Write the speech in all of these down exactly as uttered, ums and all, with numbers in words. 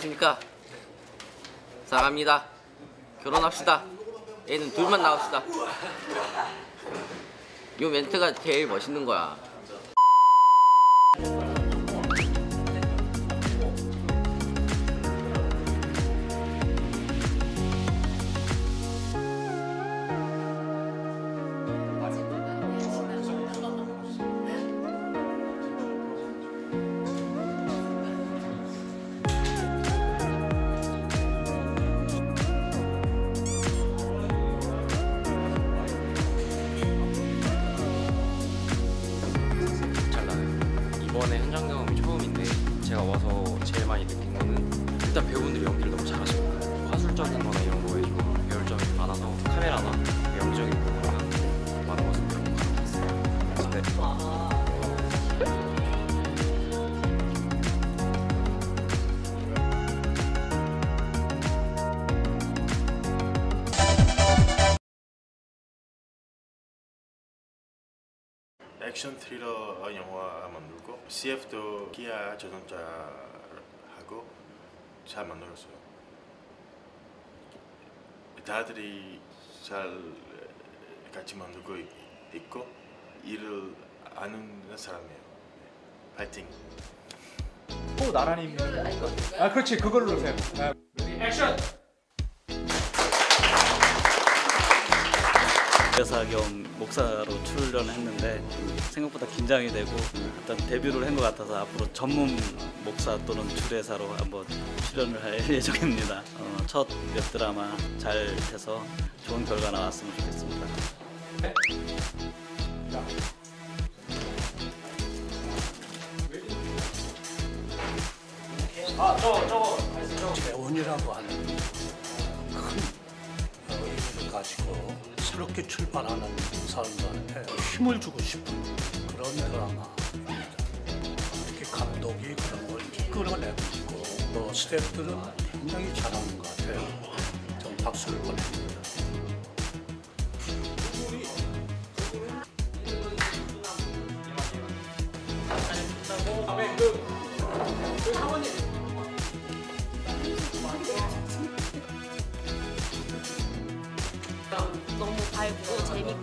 안녕하십니까. 사랑합니다. 결혼합시다. 애는 둘만 낳읍시다. 요 멘트가 제일 멋있는 거야. 이번에 현장 경험이 처음인데 제가 와서 제일 많이 느낀 거는 일단 배우분들이 연기를 너무 잘하시고 화술적인 거나 이런 거에 좀 배울 점이 많아서 카메라나 배경적인 부분이나 많은 것을 배운 것 같았어요. 네. 액션 스릴러 영화 만들고 씨에프도 기아 자동차하고 잘 만들었어요. 다들이 잘 같이 만들고 있고 일을 아는 사람이에요. 파이팅! 또 나란히 아 그렇지 그걸로 해요. 액션! 여사 겸 목사로 출연했는데 생각보다 긴장이 되고 일단 데뷔를 한 것 같아서 앞으로 전문 목사 또는 주례사로 한번 출연을 할 예정입니다. 어, 첫 웹드라마 잘 돼서 좋은 결과 나왔으면 좋겠습니다. 네. 아, 저거 저거 재혼이라고 하는 큰 의미를 가지고 새롭게 출발하는 사람들한테 힘을 주고 싶은 그런 드라마입니다. 특히 감독이 그런 걸 이끌어내고 있고 또 스태프들은 굉장히 잘하는 것 같아요. 전 박수를 보냅니다. 다음에 그, 그 사원이 너무 밝고 재밌고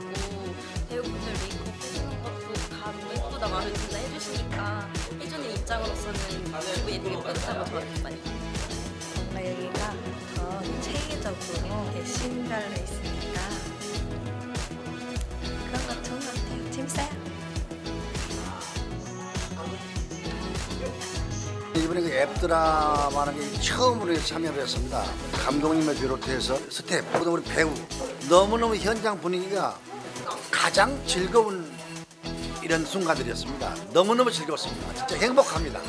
배우분들 메이크업 해주는 것도 다 너무 예쁘다 마음에 든다 해주시니까 해주는 입장으로서는 기분이 되게 뿌듯하고 좋았어요. 정말 얘기가 더 체계적으로 열심히 달려 있으니까 그런 건 좋은 것 같아요. 재밌어요. 이번에 그 앱드라마라는 게 처음으로 참여를 했습니다. 감독님을 비롯해서 스태프, 우리 배우 너무너무 현장 분위기가 가장 즐거운 이런 순간들이었습니다. 너무너무 즐거웠습니다. 진짜 행복합니다.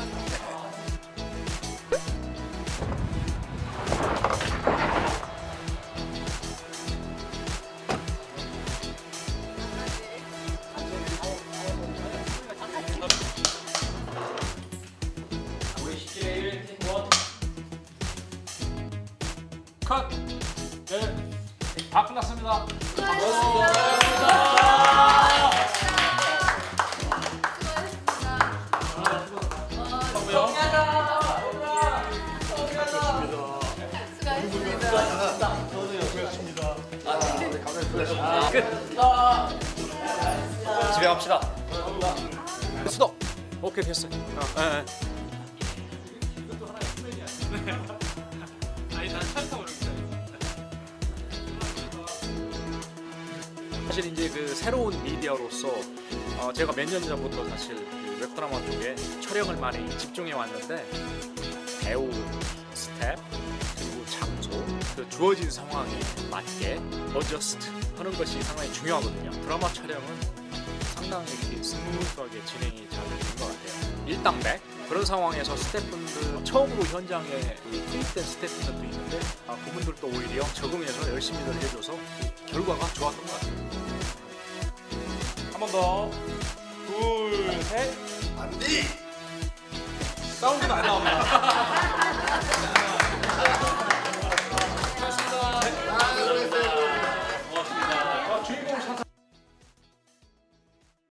컷! 네. 다 끝났습니다. 수고하셨습니다. 수고하셨습니다. 집에 갑시다. 수도. 오케이 됐어요. 예. 이것도 하나의 스멜이야. 아니 난 찬성 모르겠어요. 사실 이제 그 새로운 미디어로서 어, 제가 몇 년 전부터 사실 그 웹드라마 쪽에 촬영을 많이 집중해 왔는데, 배우, 스텝, 그리고 장소, 그 주어진 상황에 맞게 어저스트 하는 것이 상당히 중요하거든요. 드라마 촬영은 상당히 이렇게 스무스하게 진행이 잘 되는 것 같아요. 일당백 그런 상황에서 스태프분들, 처음으로 현장에 투입된 스태프분들도 있는데 아, 그분들도 오히려 적응해서 열심히들 해줘서 결과가 좋았던 것 같아요. 한 번 더, 둘, 셋, 안디! 사운드가 안 나옵니다.